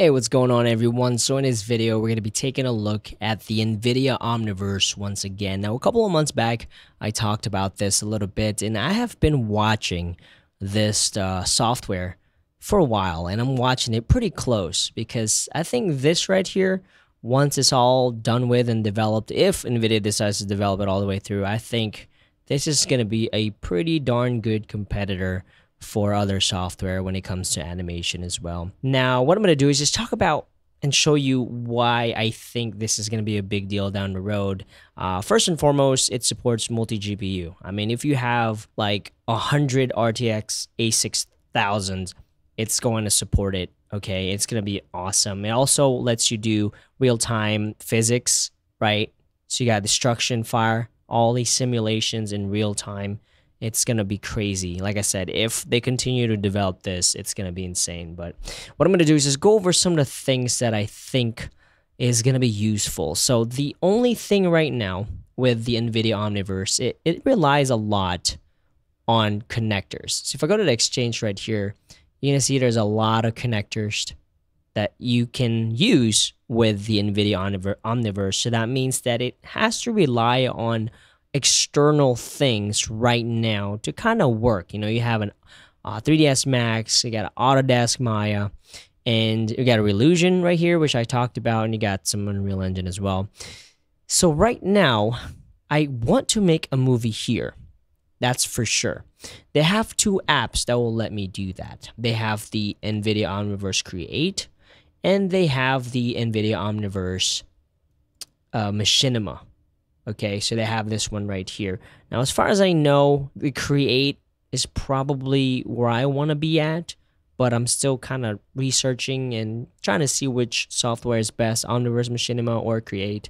Hey, what's going on, everyone? So in this video, we're going to be taking a look at the NVIDIA Omniverse once again. Now, a couple of months back, I talked about this a little bit, and I have been watching this software for a while, and I'm watching it pretty close because I think this right here, once it's all done with and developed, if NVIDIA decides to develop it all the way through, I think this is going to be a pretty darn good competitor for other software when it comes to animation as well. Now, what I'm going to do is just talk about and show you why I think this is going to be a big deal down the road. First and foremost, it supports multi-GPU. I mean, if you have like 100 RTX A6000, it's going to support it, okay? It's going to be awesome. It also lets you do real-time physics, right? So you got destruction, fire, all these simulations in real time. It's going to be crazy. Like I said, if they continue to develop this, it's going to be insane. But what I'm going to do is just go over some of the things that I think is going to be useful. So the only thing right now with the NVIDIA Omniverse, it relies a lot on connectors. So if I go to the exchange right here, you're going to see there's a lot of connectors that you can use with the NVIDIA Omniverse. So that means that it has to rely on external things right now to kind of work. You know, you have an 3ds Max, you got Autodesk Maya, and you got a Reallusion right here, which I talked about, and you got some Unreal Engine as well. So right now, I want to make a movie here. That's for sure. They have two apps that will let me do that. They have the NVIDIA Omniverse Create, and they have the NVIDIA Omniverse Machinima. Okay, so they have this one right here. Now, as far as I know, the Create is probably where I want to be at, but I'm still kind of researching and trying to see which software is best, Omniverse Machinima or Create.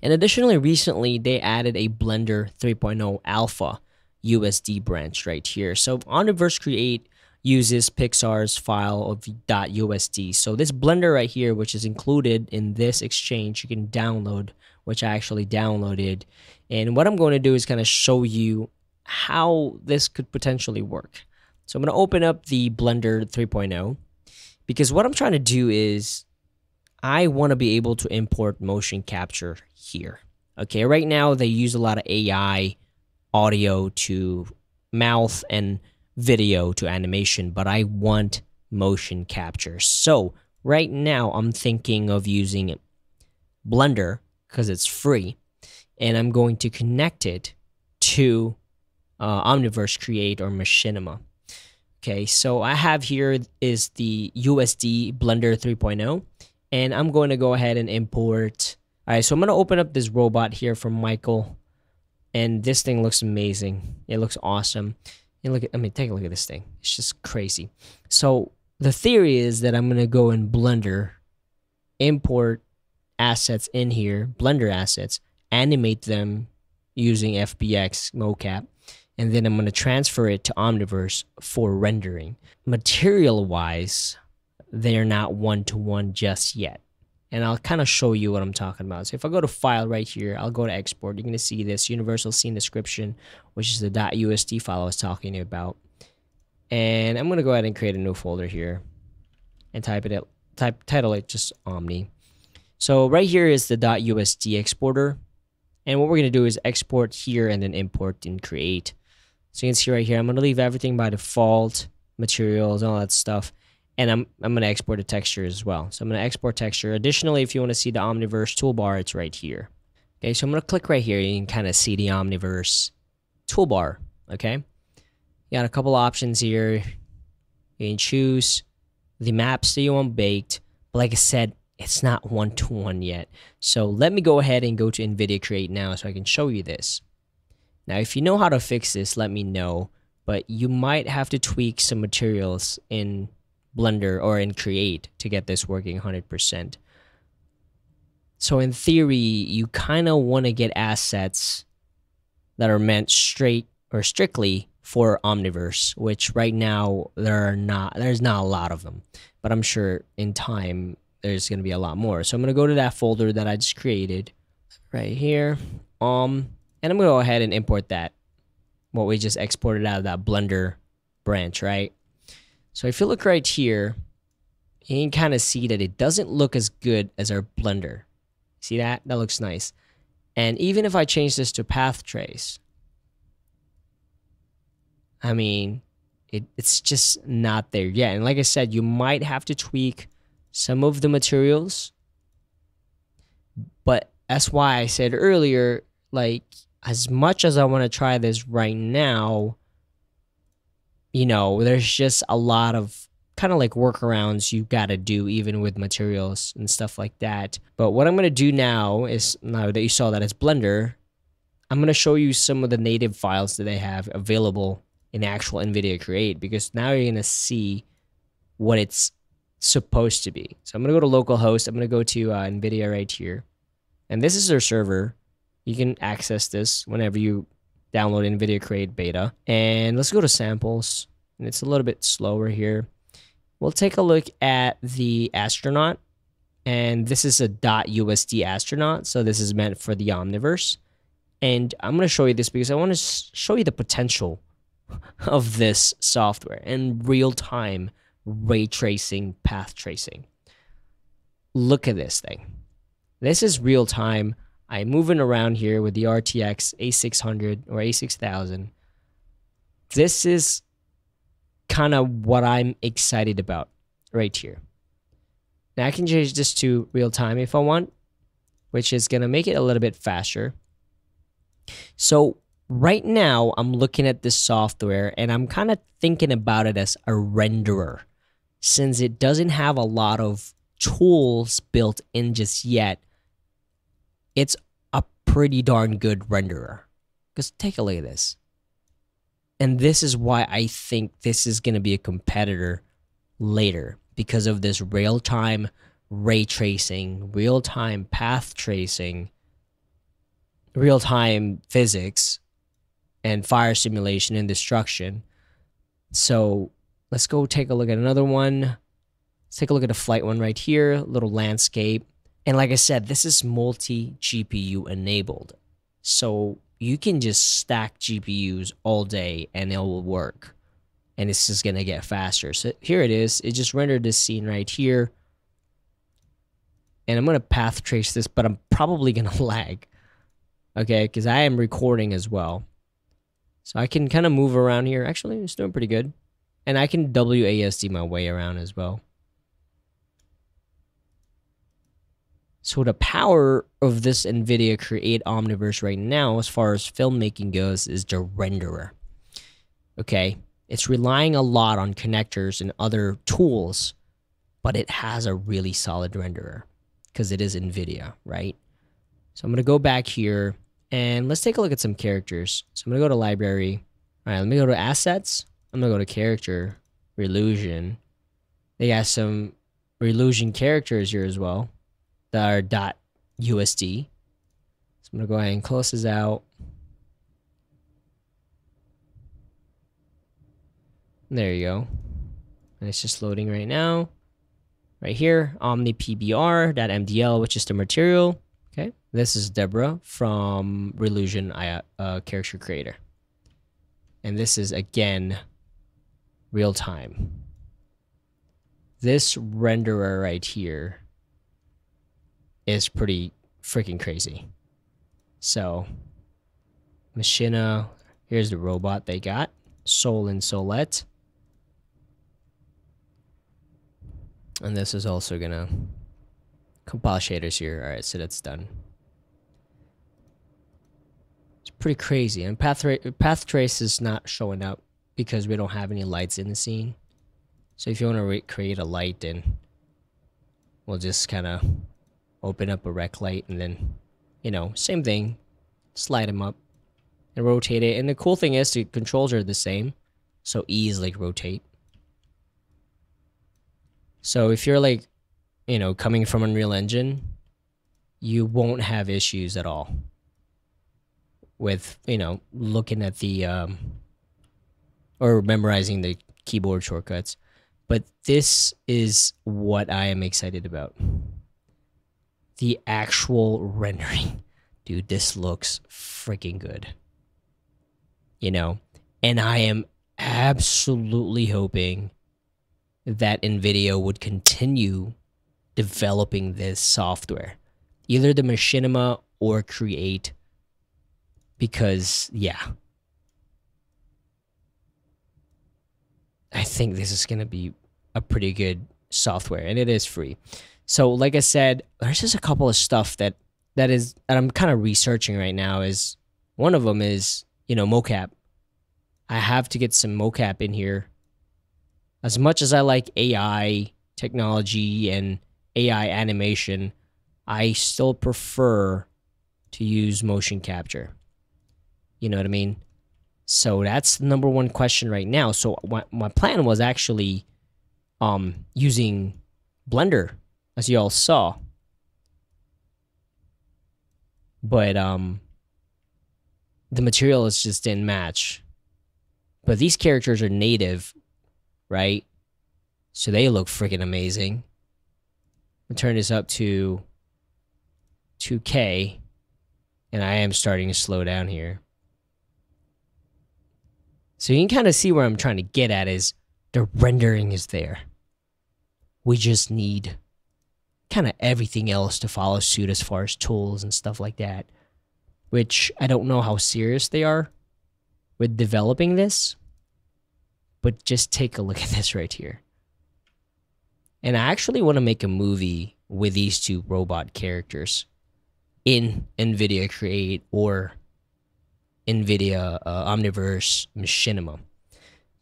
And additionally, recently, they added a Blender 3.0 Alpha USD branch right here. So Omniverse Create uses Pixar's file of .usd. So this Blender right here, which is included in this exchange, you can download, which I actually downloaded. And what I'm going to do is kind of show you how this could potentially work. So I'm going to open up the Blender 3.0 because what I'm trying to do is I want to be able to import motion capture here. Okay, right now they use a lot of AI, audio to mouth, and video to animation, but I want motion capture. So right now I'm thinking of using Blender because it's free, and I'm going to connect it to Omniverse Create or Machinima. Okay, so I have here is the USD Blender 3.0, and I'm going to go ahead and import. All right, so I'm going to open up this robot here from Michael, and this thing looks amazing. It looks awesome. And look at, I mean, take a look at this thing. It's just crazy. So the theory is that I'm going to go in Blender, import assets in here, Blender assets, animate them using FBX mocap, and then I'm going to transfer it to Omniverse for rendering. Material-wise, they're not one-to-one just yet. And I'll kind of show you what I'm talking about. So if I go to File right here, I'll go to Export. You're going to see this Universal Scene Description, which is the .usd file I was talking about. And I'm going to go ahead and create a new folder here and title it just Omni. So right here is the .usd exporter. And what we're going to do is export here and then import in Create. So you can see right here, I'm going to leave everything by default, materials, all that stuff. And I'm going to export a texture as well. So I'm going to export texture. Additionally, if you want to see the Omniverse toolbar, it's right here. Okay, so I'm going to click right here. You can kind of see the Omniverse toolbar, okay? You got a couple options here. You can choose the maps that you want baked. But like I said, it's not one-to-one yet. So let me go ahead and go to NVIDIA Create now so I can show you this. Now, if you know how to fix this, let me know. But you might have to tweak some materials in Blender or in Create to get this working 100%. So in theory, you kind of want to get assets that are meant strictly for Omniverse, which right now there's not a lot of them, but I'm sure in time there's going to be a lot more. So I'm going to go to that folder that I just created right here. And I'm going to go ahead and import that, what we just exported out of that Blender branch, right? So if you look right here, you can kind of see that it doesn't look as good as our Blender. See that? That looks nice. And even if I change this to path trace, I mean, it's just not there yet. And like I said, you might have to tweak some of the materials. But that's why I said earlier, like, as much as I want to try this right now, you know, there's just a lot of kind of like workarounds you got to do even with materials and stuff like that. But what I'm going to do now is, now that you saw that it's Blender, I'm going to show you some of the native files that they have available in actual NVIDIA Create, because now you're going to see what it's supposed to be. So I'm going to go to localhost. I'm going to go to NVIDIA right here. And this is their server. You can access this whenever you download NVIDIA Create Beta. And let's go to samples. And it's a little bit slower here. We'll take a look at the astronaut. And this is a .USD astronaut. So this is meant for the Omniverse. And I'm going to show you this because I want to show you the potential of this software and real-time ray tracing, path tracing. Look at this thing. This is real-time. I'm moving around here with the RTX A600 or A6000. This is kind of what I'm excited about right here. Now I can change this to real-time if I want, which is going to make it a little bit faster. So right now, I'm looking at this software and I'm kind of thinking about it as a renderer, since it doesn't have a lot of tools built in just yet. It's a pretty darn good renderer. Because take a look at this. And this is why I think this is going to be a competitor later, because of this real-time ray tracing, real-time path tracing, real-time physics, and fire simulation and destruction. So let's go take a look at another one. Let's take a look at a flight one right here, a little landscape. And like I said, this is multi-GPU enabled. So you can just stack GPUs all day and it will work. And it's just gonna get faster. So here it is. It just rendered this scene right here. And I'm gonna path trace this, but I'm probably gonna lag. Okay, because I am recording as well. So I can kind of move around here. Actually, it's doing pretty good. And I can WASD my way around as well. So the power of this NVIDIA Create Omniverse right now, as far as filmmaking goes, is the renderer. Okay, it's relying a lot on connectors and other tools, but it has a really solid renderer because it is NVIDIA, right? So I'm going to go back here. And let's take a look at some characters. So I'm going to go to library. All right, let me go to assets. I'm going to go to character, Reallusion. They got some Reallusion characters here as well that are .USD. So I'm going to go ahead and close this out. There you go. And it's just loading right now. Right here, OmniPBR.MDL, which is the material. Okay, this is Debra from Reallusion Character Creator. And this is, again, real time. This renderer right here is pretty freaking crazy. So, Machina, here's the robot they got, Soul and Solette. And this is also gonna compile shaders here. All right, so that's done. It's pretty crazy. And path trace is not showing up because we don't have any lights in the scene. So if you want to create a light, then we'll just kind of open up a rec light and then, you know, same thing, slide them up and rotate it. And the cool thing is the controls are the same, so E is like rotate. So if you're like, you know, coming from Unreal Engine, you won't have issues at all with, you know, looking at the, or memorizing the keyboard shortcuts. But this is what I am excited about. The actual rendering. Dude, this looks freaking good. You know, and I am absolutely hoping that NVIDIA would continue developing this software, either the Machinima or Create, because, yeah, I think this is going to be a pretty good software, and it is free. So like I said, there's just a couple of stuff that I'm kind of researching right now. Is one of them is, you know, mocap. I have to get some mocap in here. As much as I like AI technology and AI animation, I still prefer to use motion capture. You know what I mean? So that's the number one question right now. So my plan was actually using Blender, as you all saw. But the materials just didn't match. But these characters are native, right? So they look freaking amazing. I'm turn this up to 2K, and I am starting to slow down here. So you can kind of see where I'm trying to get at is the rendering is there. We just need kind of everything else to follow suit as far as tools and stuff like that, which I don't know how serious they are with developing this, but just take a look at this right here. And I actually want to make a movie with these two robot characters in NVIDIA Create or NVIDIA Omniverse Machinima,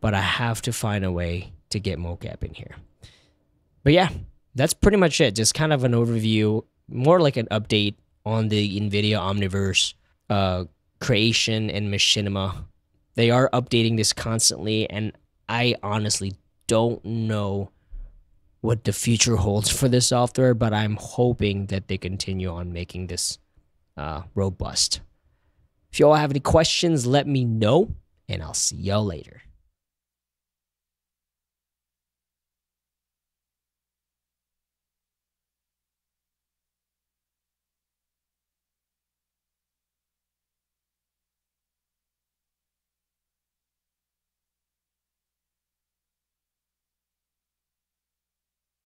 but I have to find a way to get mocap in here. But yeah, that's pretty much it. Just kind of an overview, more like an update on the NVIDIA Omniverse creation and Machinima. They are updating this constantly, and I honestly don't know what the future holds for this software, but I'm hoping that they continue on making this robust. If y'all have any questions, let me know, and I'll see y'all later.